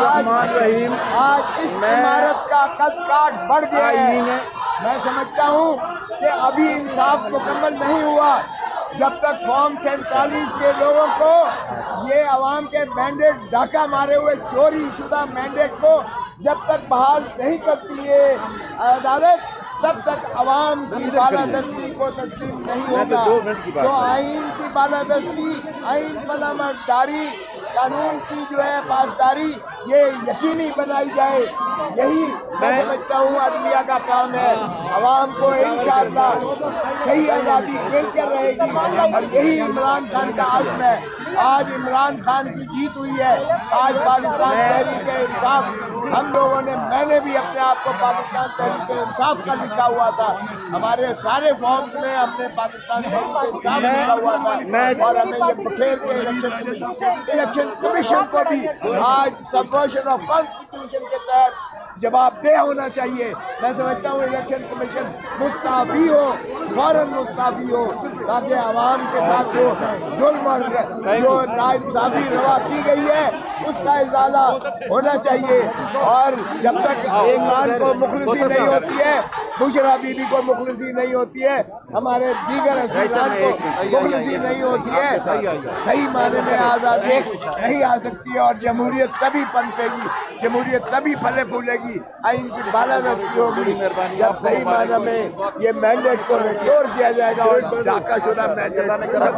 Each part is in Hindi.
आज इस इमारत का कद काठ बढ़ गया है। मैं समझता हूँ कि अभी इंसाफ मुकम्मल नहीं हुआ जब तक फॉर्म 47 के लोगों को ये आवाम के मैंडेट डाका मारे हुए चोरी शुदा मैंडेट को जब तक बहाल नहीं करती है अदालत, तब तक आवाम की बालादस्ती को तस्लीम नहीं होगा। तो आइन की बालादस्ती, आइन पलामतदारी, कानून की जो है पासदारी, ये यकीनी बनाई जाए। यही मैं समझता हूँ अदलिया का काम है। आवाम को इंशाअल्लाह सही आज़ादी मिलकर रहेगी और यही इमरान खान का आज़म है। आज इमरान खान की जीत हुई है। आज पाकिस्तान तहरीर-ए-इंसाफ, हम लोगों ने, मैंने भी अपने आप को पाकिस्तान तहरीर-ए-इंसाफ का लिखा हुआ था। हमारे सारे फॉर्म्स में हमने पाकिस्तान तहरीर-ए-इंसाफ लिखा हुआ था और हमें ये बखेर के इलेक्शन कमीशन को भी आज सबवर्शन ऑफ कॉन्स्टिट्यूशन के तहत जवाबदेह होना चाहिए। मैं समझता हूँ इलेक्शन कमीशन मुस्तफी हो, फौरन मुस्तफी हो, ताकि आवाम के साथ जो नाइंसाफी रवा की गई है उसका इजाला होना चाहिए। और जब तक इमरान को मुखलसी नहीं होती है, बुशरा बीबी को मुखलसी नहीं होती है, हमारे दीगर अफसरान को मुखलसी नहीं होती है, सही माने में आज़ादी नहीं आ सकती है। और जमहूरियत तभी पनपेगी, जमहूरियत तभी फले फूलेगी, आइन की बालादस्ती होगी जब सही माना में ये मैंडेट को रिस्टोर किया जाएगा और ढाका शुदा मैंडेट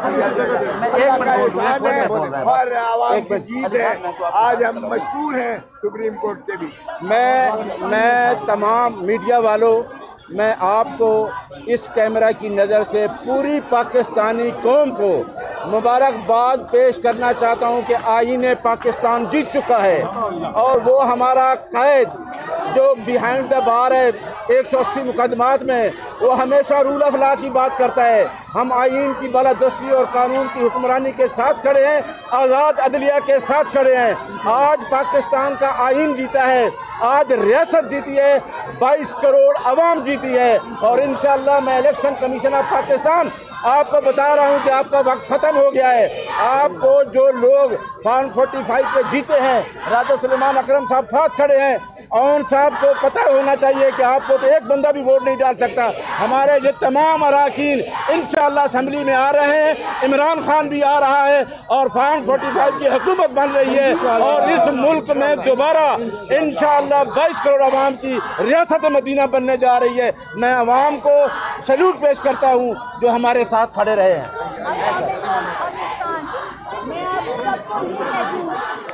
किया जाएगा और आवाम की जीत है। आज हम मशकूर हैं सुप्रीम कोर्ट के भी। मैं तमाम मीडिया वालों, मैं आपको इस कैमरा की नज़र से पूरी पाकिस्तानी कौम को मुबारकबाद पेश करना चाहता हूं कि आईने पाकिस्तान जीत चुका है और वो हमारा कैद जो बिहाइंड द बार है 180 मुकदमात में, वो हमेशा रूल ऑफ लॉ की बात करता है। हम आइन की बालादस्ती और कानून की हुक्मरानी के साथ खड़े हैं, आज़ाद अदलिया के साथ खड़े हैं। आज पाकिस्तान का आइन जीता है, आज रियासत जीती है, 22 करोड़ आवाम जीती है। और इंशाअल्लाह मैं इलेक्शन कमीशन ऑफ पाकिस्तान आपको बता रहा हूं कि आपका वक्त ख़त्म हो गया है। आपको जो लोग फॉर्म 45 पे जीते हैं, राजा सलमान अक्रम साहब साथ खड़े हैं, और साहब को पता होना चाहिए कि आपको तो एक बंदा भी वोट नहीं डाल सकता। हमारे ये तमाम अरकान इंशाअल्लाह असम्बली में आ रहे हैं, इमरान खान भी आ रहा है और फॉर्म 45 की हुकूमत बन रही है और इस मुल्क में दोबारा इंशाअल्लाह 22 करोड़ आवाम की रियासत मदीना बनने जा रही है। मैं आवाम को सैल्यूट पेश करता हूँ जो हमारे साथ खड़े रहे हैं।